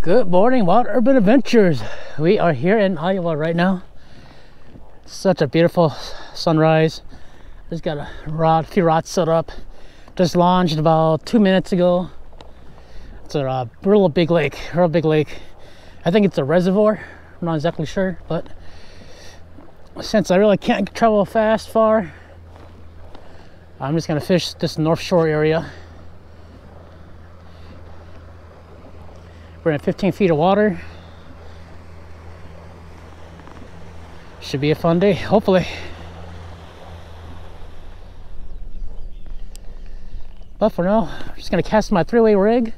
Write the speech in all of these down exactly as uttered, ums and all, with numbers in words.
Good morning, Wild Urban Adventures. We are here in Iowa right now. Such a beautiful sunrise. Just got a rod, few rods set up. Just launched about two minutes ago. It's a uh, real big lake, real big lake. I think it's a reservoir. I'm not exactly sure, but since I really can't travel fast far, I'm just gonna fish this North Shore area. We're in fifteen feet of water. Should be a fun day, hopefully. But for now, I'm just gonna cast my three-way rig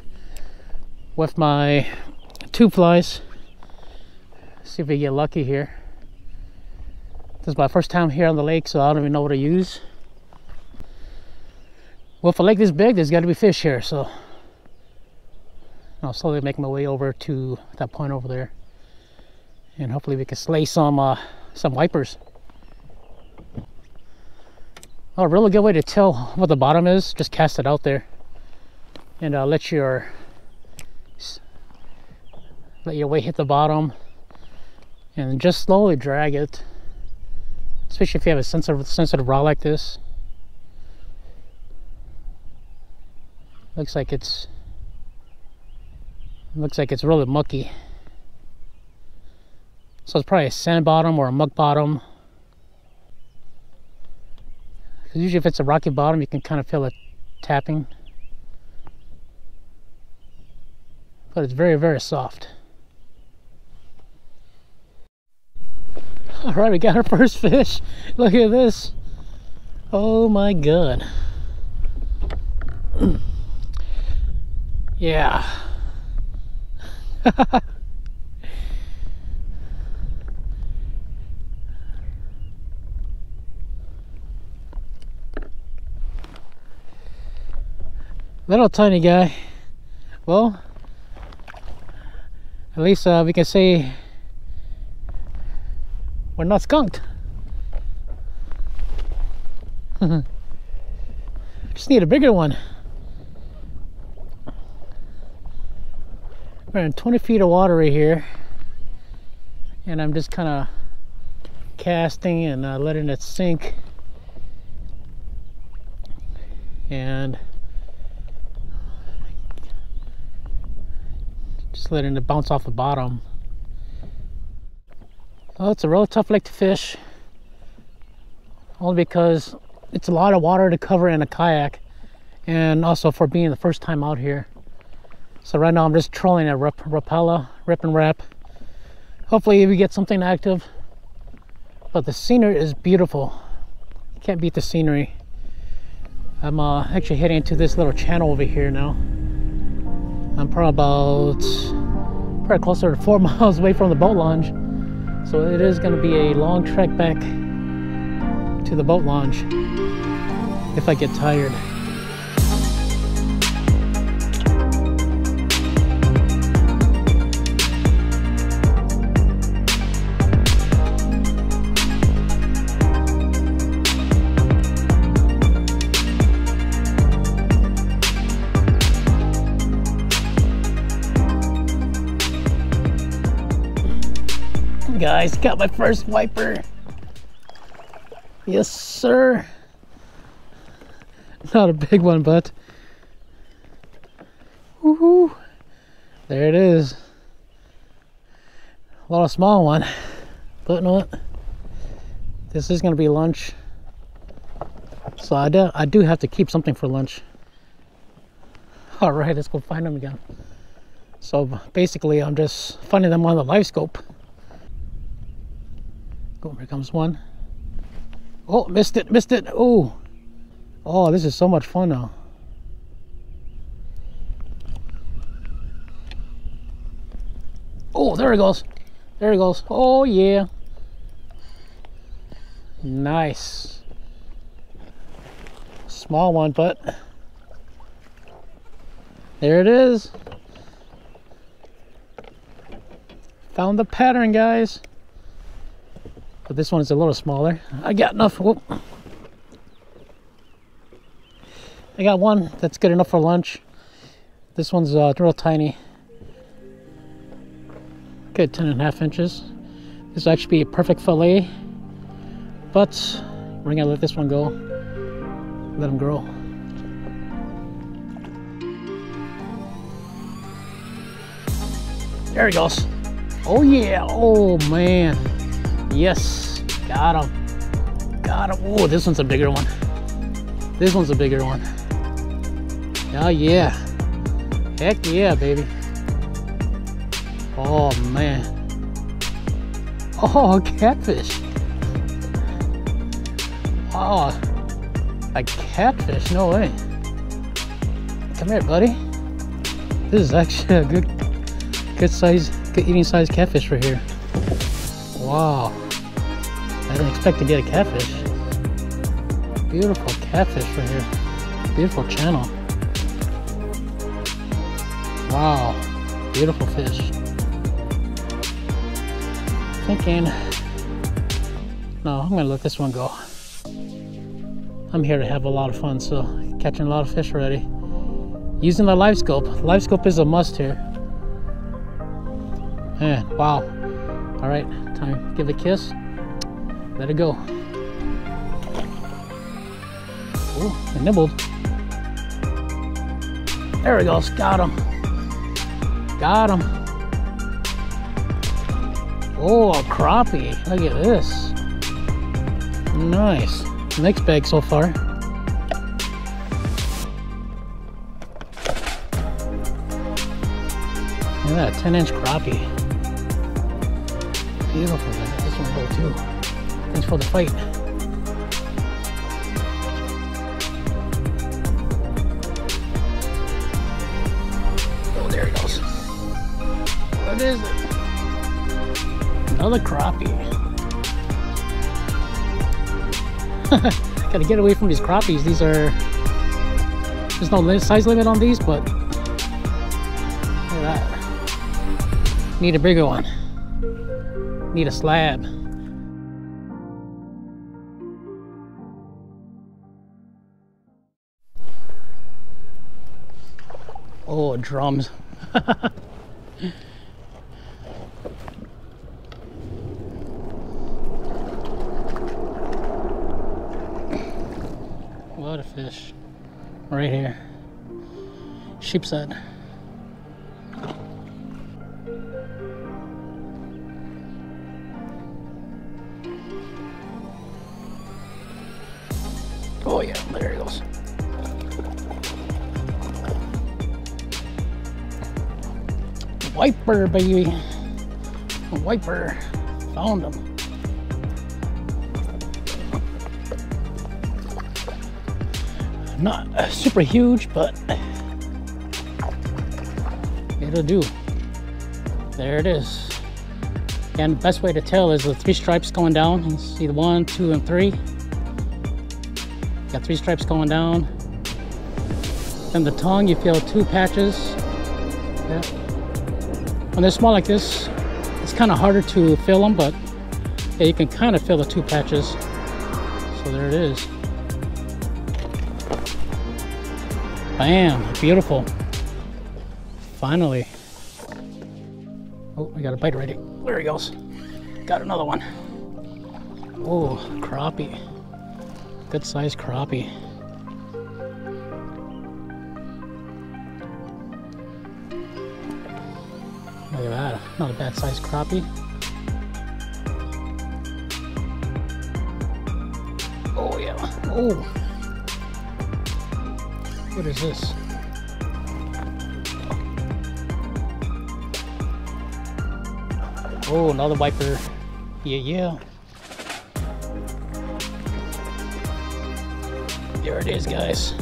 with my tube flies. See if we get lucky here. This is my first time here on the lake, so I don't even know what to use. Well, if a lake this big, there's gotta be fish here, so I'll slowly make my way over to that point over there, and hopefully we can slay some uh, some wipers. Oh, a really good way to tell what the bottom is, just cast it out there, and uh, let your let your weight hit the bottom, and just slowly drag it. Especially if you have a sensitive sensitive rod like this. Looks like it's. Looks like it's really mucky. So it's probably a sand bottom or a muck bottom. Because usually if it's a rocky bottom, you can kind of feel it tapping. But it's very, very soft. Alright, we got our first fish. Look at this. Oh my god. Yeah. Little tiny guy. Well, at least uh, we can say we're not skunked. Just need a bigger one. We're in twenty feet of water right here, and I'm just kind of casting and uh, letting it sink, and just letting it bounce off the bottom. Well, it's a really tough lake to fish, only because it's a lot of water to cover in a kayak, and also for being the first time out here. So right now I'm just trolling at Rapala, Rip and Rap. Hopefully we get something active. But the scenery is beautiful. You can't beat the scenery. I'm uh, actually heading into this little channel over here now. I'm probably about, probably closer to four miles away from the boat launch. So it is going to be a long trek back to the boat launch if I get tired. Guys, got my first wiper. Yes, sir. Not a big one, but woohoo! There it is. A lot of small one, but you know what? This is gonna be lunch, so I do, I do have to keep something for lunch. All right, let's go find them again. So basically, I'm just finding them on the live scope. Oh, here comes one. Oh, missed it, missed it. Oh, oh, this is so much fun now. Oh, there it goes. There it goes. Oh, yeah. Nice. Small one, but there it is. Found the pattern, guys. But this one is a little smaller. I got enough. Whoop. I got one that's good enough for lunch. This one's uh, real tiny. good ten and a half inches. This will actually be a perfect fillet, but we're gonna let this one go, let him grow. There he goes. Oh yeah, oh man. Yes, got him, got him. Oh, this one's a bigger one. This one's a bigger one. Oh yeah, heck yeah, baby. Oh man. Oh, a catfish. Oh, a catfish, no way. Come here, buddy. This is actually a good good size, good eating size catfish right here. Wow, I didn't expect to get a catfish. Beautiful catfish right here. Beautiful channel. Wow, beautiful fish. Thinking, no, I'm gonna let this one go. I'm here to have a lot of fun, so catching a lot of fish already. Using the live scope. Live scope is a must here. Man, wow. All right, time to give it a kiss. Let it go. Oh, it nibbled. There we go, got him. Got him. Oh, a crappie, look at this. Nice, mixed bag so far. Look at that, ten inch crappie. Beautiful, man. This one will go too. Thanks for the fight. Oh, there he goes. What is it? Another crappie. Gotta get away from these crappies. These are, there's no size limit on these, but look at that. Need a bigger one. Need a slab. Oh, drums. What a fish right here. Sheep's head. Oh yeah, there he goes. Wiper, baby. Wiper. Found him. Not super huge, but it'll do. There it is. And the best way to tell is the three stripes going down. You see the one, two, and three. Got three stripes going down. Then the tongue, you feel two patches. Yeah. When they're small like this, it's kind of harder to feel them, but yeah, you can kind of feel the two patches. So there it is. Bam, beautiful. Finally. Oh, I got a bite already. There he goes. Got another one. Oh, crappie. Good size crappie. Look at that. Not a bad size crappie. Oh, yeah. Oh. What is this? Oh, another wiper. Yeah, yeah. There it is, guys.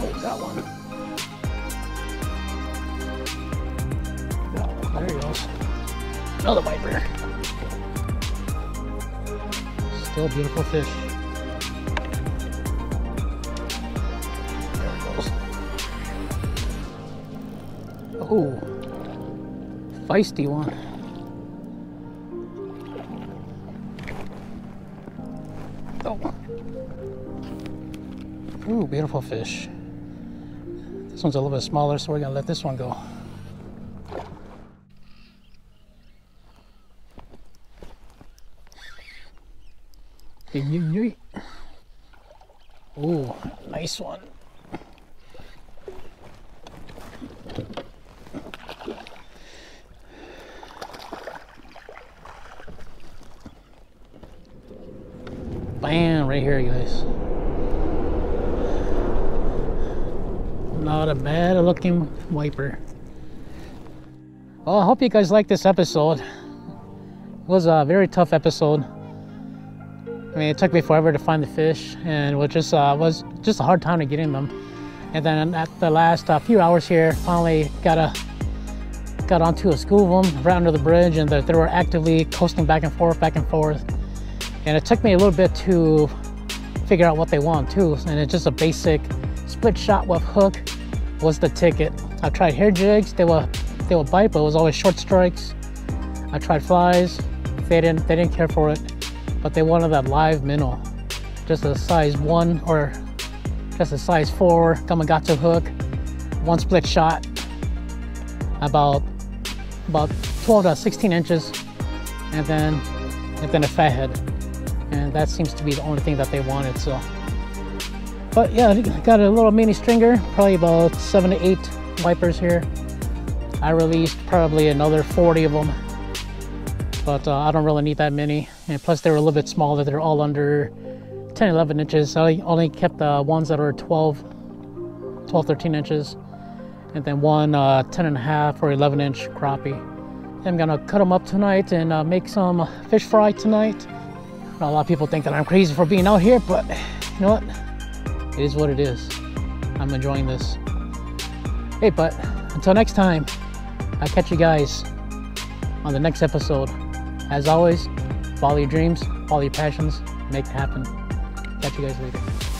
Oh, got one. There he goes. Another viper. Still a beautiful fish. There it goes. Oh, feisty one. go. Ooh, beautiful fish. This one's a little bit smaller, so we're gonna let this one go. Ooh, nice one. Bam, right here, guys. Not a bad looking wiper. Well, I hope you guys liked this episode. It was a very tough episode. I mean, it took me forever to find the fish, and it was just, uh, was just a hard time to get in them. And then at the last uh, few hours here, finally got a got onto a school of them right under the bridge, and they, they were actively coasting back and forth, back and forth. And it took me a little bit to figure out what they want too. And it's just a basic split shot with hook was the ticket. I tried hair jigs; they were they would bite, but it was always short strikes. I tried flies; they didn't they didn't care for it. But they wanted that live minnow, just a size one or just a size four Gamakatsu hook, one split shot, about about twelve to sixteen inches, and then and then a fathead, and that seems to be the only thing that they wanted. So, but yeah, got a little mini stringer, probably about seven to eight wipers here. I released probably another forty of them. But uh, I don't really need that many, and plus they were a little bit smaller. They're all under ten eleven inches. I only kept the ones that were twelve thirteen inches, and then one uh, ten and a half or eleven inch crappie. I'm gonna cut them up tonight and uh, make some fish fry tonight. A lot of people think that I'm crazy for being out here, but you know what, it is what it is. I'm enjoying this. Hey, but until next time, I'll catch you guys on the next episode. As always, follow your dreams, follow your passions, make it happen. Catch you guys later.